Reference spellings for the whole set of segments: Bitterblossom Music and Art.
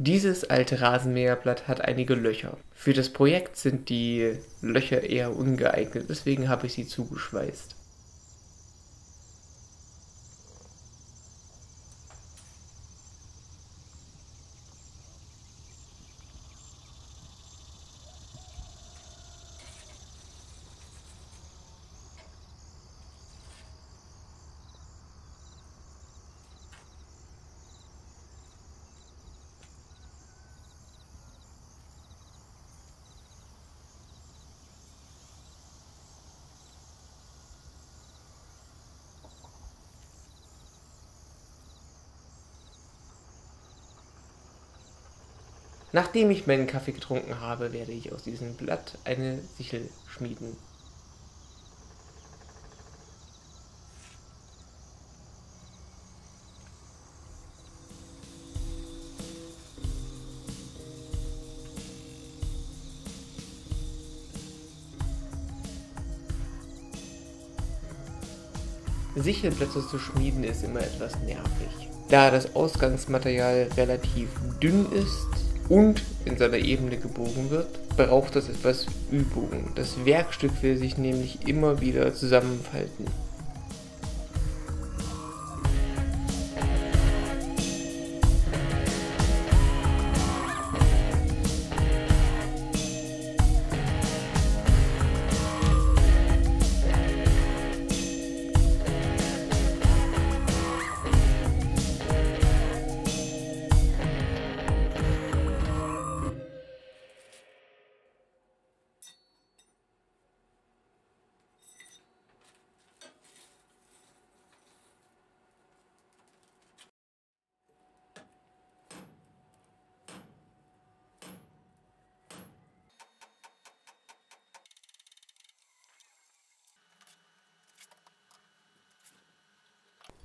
Dieses alte Rasenmäherblatt hat einige Löcher. Für das Projekt sind die Löcher eher ungeeignet, deswegen habe ich sie zugeschweißt. Nachdem ich meinen Kaffee getrunken habe, werde ich aus diesem Blatt eine Sichel schmieden. Sichelblätter zu schmieden ist immer etwas nervig, da das Ausgangsmaterial relativ dünn ist und in seiner Ebene gebogen wird, braucht das etwas Übung. Das Werkstück will sich nämlich immer wieder zusammenfalten.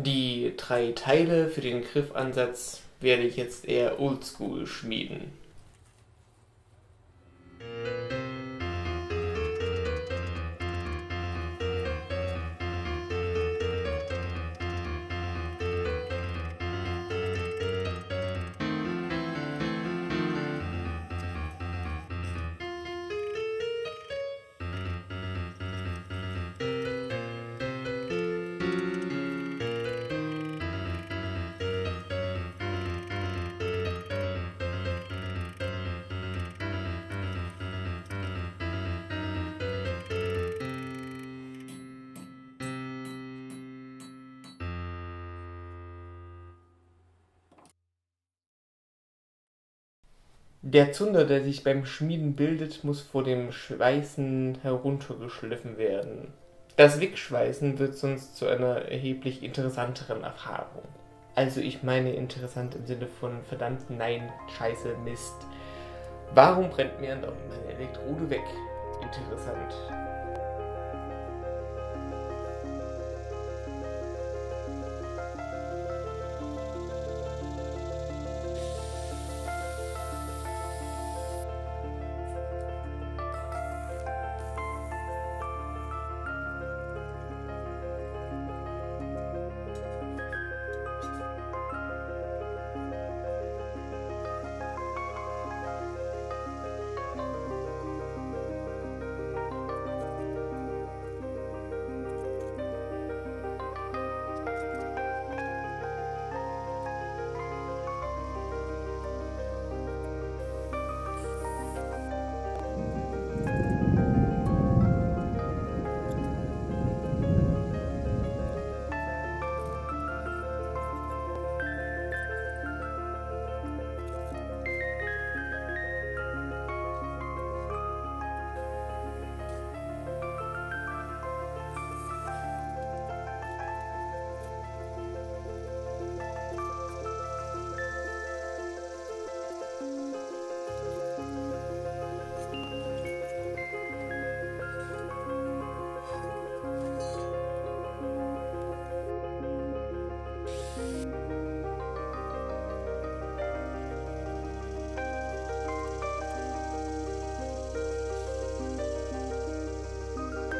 Die drei Teile für den Griffansatz werde ich jetzt eher oldschool schmieden. Der Zunder, der sich beim Schmieden bildet, muss vor dem Schweißen heruntergeschliffen werden. Das Wickschweißen wird sonst zu einer erheblich interessanteren Erfahrung. Also ich meine interessant im Sinne von verdammt nein, scheiße, Mist. Warum brennt mir andauernd meine Elektrode weg? Interessant.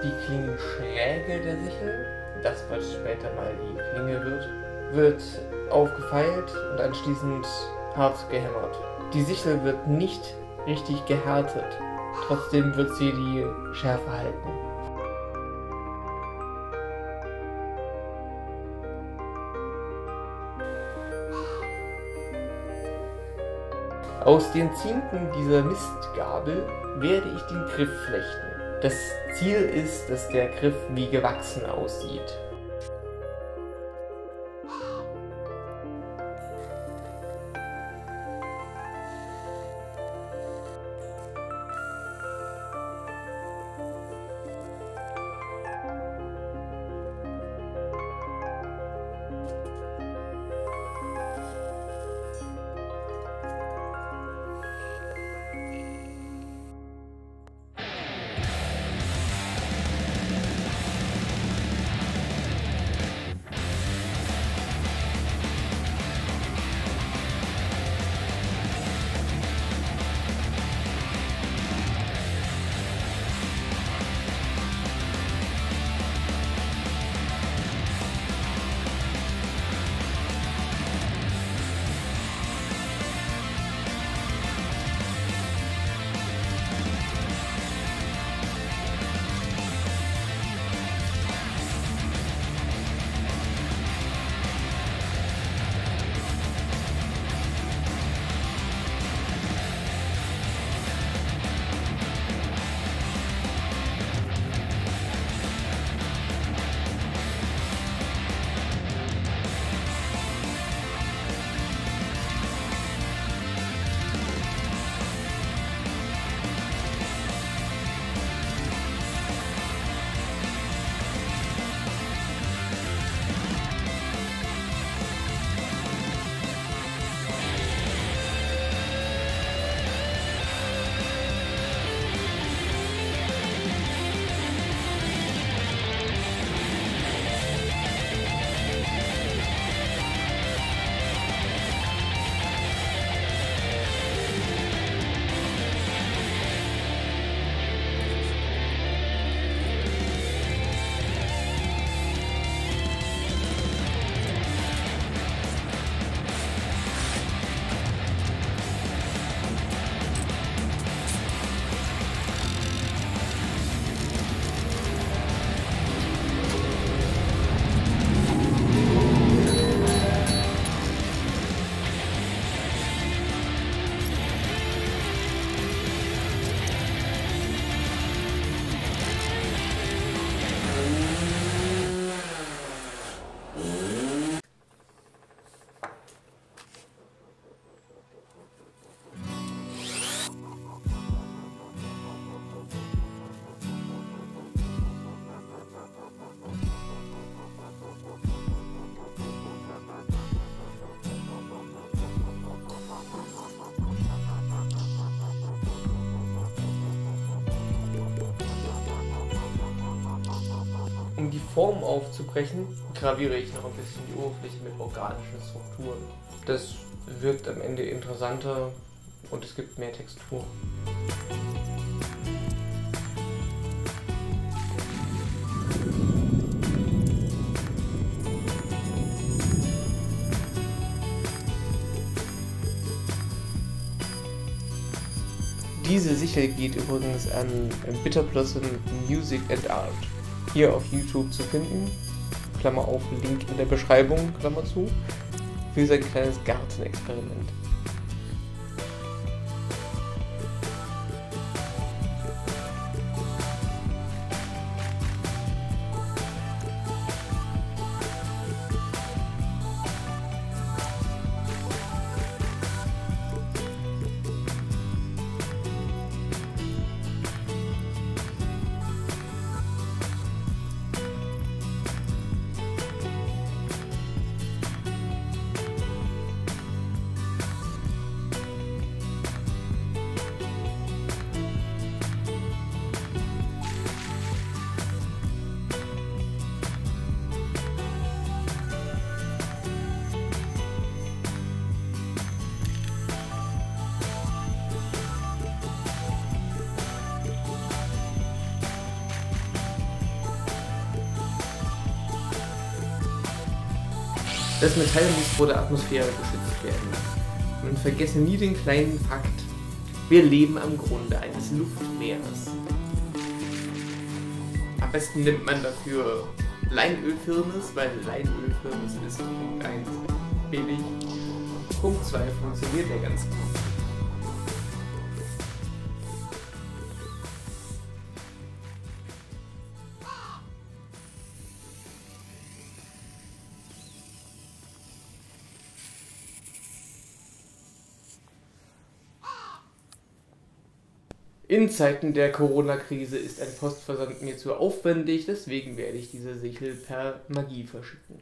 Die Klingenschräge der Sichel, das was später mal die Klinge wird, wird aufgefeilt und anschließend hart gehämmert. Die Sichel wird nicht richtig gehärtet, trotzdem wird sie die Schärfe halten. Aus den Zinken dieser Mistgabel werde ich den Griff flechten. Das Ziel ist, dass der Griff wie gewachsen aussieht. Um die Form aufzubrechen, graviere ich noch ein bisschen die Oberfläche mit organischen Strukturen. Das wirkt am Ende interessanter und es gibt mehr Textur. Diese Sichel geht übrigens an Bitterblossom Music and Art. Hier auf YouTube zu finden, Klammer auf, Link in der Beschreibung, Klammer zu, für sein kleines Gartenexperiment. Das Metall muss vor der Atmosphäre geschützt werden. Und vergesse nie den kleinen Fakt, wir leben am Grunde eines Luftmeeres. Am besten nimmt man dafür Leinölfirnis, weil Leinölfirnis ist Punkt 1 billig, Punkt 2 funktioniert ja ganz gut. In Zeiten der Corona-Krise ist ein Postversand mir zu aufwendig, deswegen werde ich diese Sichel per Magie verschicken.